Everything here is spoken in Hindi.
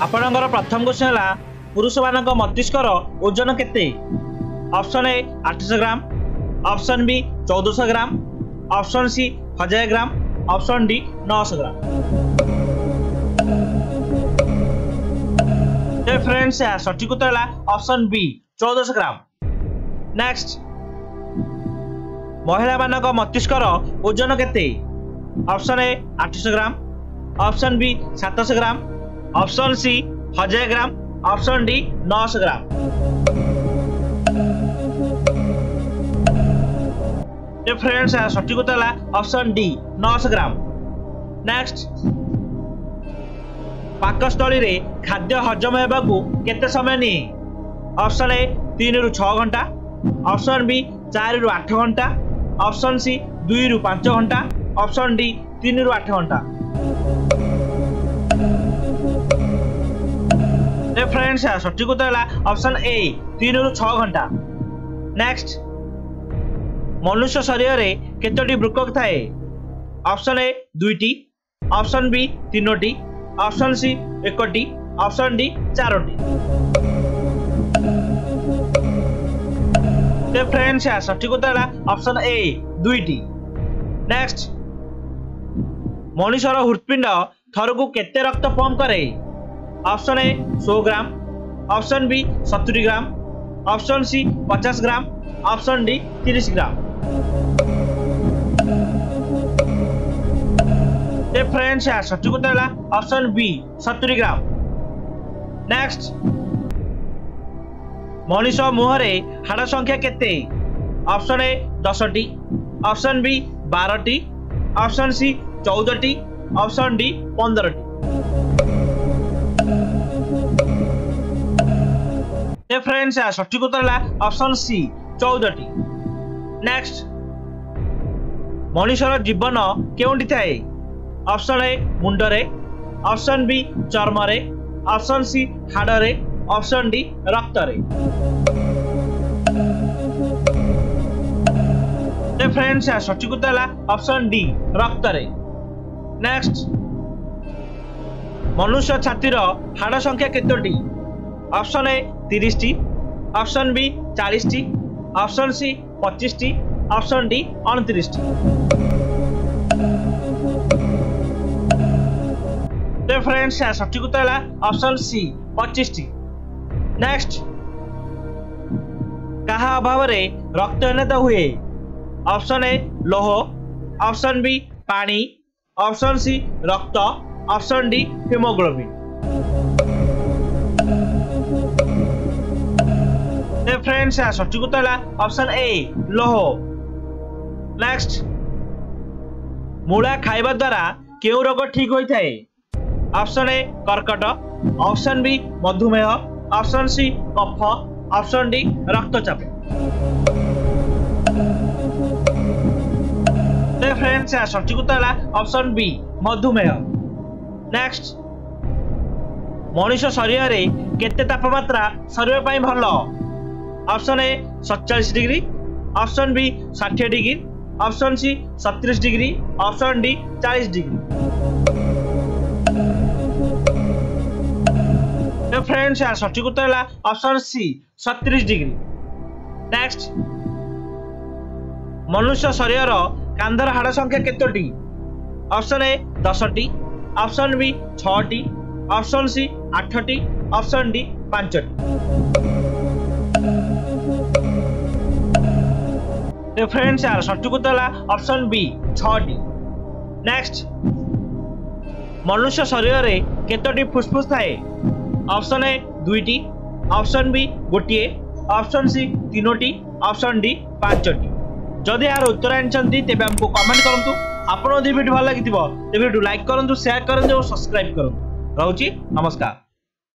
आपणकर प्रथम क्वेश्चन है पुरुष मान मस्तिष्कर ओजन केते option A 800 gram option B 1400 gram option C 1000 gram option D 900 gram. Friends सठिक उत्तर है ऑप्शन बी 1400 ग्राम। नेक्स्ट महिला मानक मस्तिष्कर ओजन केते option A 800 gram option B 700 gram option C 1000 gram option D 900 gram. Friends सठिक उत्तर है ऑप्शन डी 900 ग्राम। नेक्स्ट पाकस्थली रे खाद्य हजम होबाकू केते समय नि ऑप्शन ए 3 रु 6 घंटा ऑप्शन बी 4 रु 8 घंटा ऑप्शन सी 2 रु 5 घंटा ऑप्शन डी 3 रु 8 घंटा। फ्रेंड्स सठिक उत्तर है ऑप्शन ए 3 रु 6 घंटा। नेक्स्ट मनुष्य शरीर में कितनी वृक्क थाए ऑप्शन ए 2टी ऑप्शन बी 3टी ऑप्शन सी 1टी ऑप्शन डी 4टी। फ्रेंड्स सठिक उत्तर है ऑप्शन ए 2टी। नेक्स्ट मनुष्य हृत्पिंड थरकू केते रक्त पंप करे option A 100 gram option B 70 gram option C 50 gram option D 30 gram. Friends सठिक उत्तर है ऑप्शन बी 70 ग्राम। नेक्स्ट मनीष मुहरे हाड़ संख्या केते ऑप्शन ए 10टी ऑप्शन बी 12टी ऑप्शन सी 14टी ऑप्शन डी 15टी। फ्रेंड्स सठिक उत्तर है ऑप्शन सी 14टी। नेक्स्ट मनुष्य जीवन केउंटी थाए ऑप्शन ए मुंडरे ऑप्शन बी चर्मरे ऑप्शन सी हाड़रे ऑप्शन डी रक्तरे। फ्रेंड्स सठिक उत्तर है ऑप्शन डी रक्तरे। नेक्स्ट मनुष्य छातीर हाड़ संख्या केतोटी ऑप्शन ए 30टी ऑप्शन बी 40टी ऑप्शन सी 25टी ऑप्शन डी 29टी। फ्रेंड्स सठिक उत्तर है ऑप्शन सी 25टी। नेक्स्ट कहा अभाव में रक्तहीनता हुए ऑप्शन ए लोह ऑप्शन बी पानी ऑप्शन सी रक्त ऑप्शन डी हीमोग्लोबिन। फ्रेंड्स सठिक उत्तर है ऑप्शन ए लोह। नेक्स्ट मूला खाइबा द्वारा क्यों रोग ठीक होता है ऑप्शन ए कर्कट ऑप्शन बी मधुमेह ऑप्शन सी कफ ऑप्शन डी रक्तचाप। फ्रेंड्स सठिक उत्तर है ऑप्शन बी मधुमेह। नेक्स्ट मनुष्य शरीर में केते तापमात्रा शरीर पाई भल option A 47 degree option B 60 degree option C 37 degree option D 40 degree. Friends सठिक उत्तर है ऑप्शन सी 37 डिग्री। नेक्स्ट मनुष्य शरीर कांधर हाड़ संख्या केतोटी ऑप्शन ए 10टी ऑप्शन बी 6टी ऑप्शन सी 8टी ऑप्शन डी 5टी। फ्रेंड्स सठिक उत्तर है ऑप्शन बी 6टी। नेक्स्ट मनुष्य शरीर में केतोटी फुस्फुस थाए ऑप्शन ए 2टी ऑप्शन बी 1टी ऑप्शन सी 3टी ऑप्शन डी 5टी। जदि यार उत्तर आनी तेज आमको कमेंट करूँ आपड़ी भिडियो भल लगी तेज लाइक करूँ शेयर करूँ और सब्सक्राइब करूँ। रोची नमस्कार।